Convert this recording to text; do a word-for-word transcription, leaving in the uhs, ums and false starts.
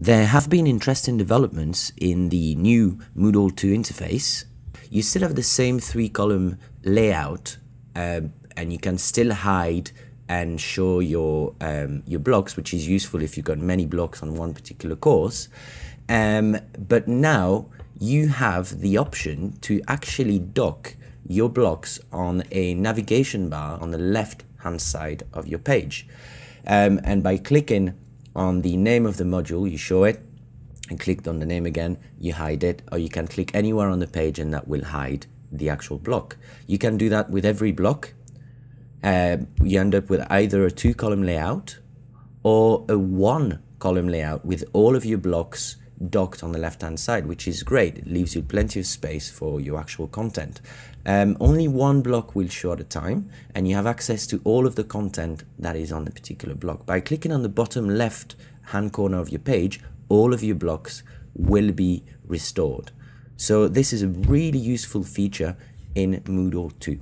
There have been interesting developments in the new Moodle two interface. You still have the same three column layout uh, and you can still hide and show your, um, your blocks, which is useful if you've got many blocks on one particular course. Um, but now you have the option to actually dock your blocks on a navigation bar on the left hand side of your page. Um, and by clicking on the name of the module, you show it, and clicked on the name again, you hide it, or you can click anywhere on the page and that will hide the actual block. You can do that with every block. Uh, you end up with either a two column layout or a one column layout with all of your blocks docked on the left hand side, which is great. It leaves you plenty of space for your actual content. Um, only one block will show at a time, and you have access to all of the content that is on the particular block. By clicking on the bottom left hand corner of your page, all of your blocks will be restored. So this is a really useful feature in Moodle two.